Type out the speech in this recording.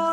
Far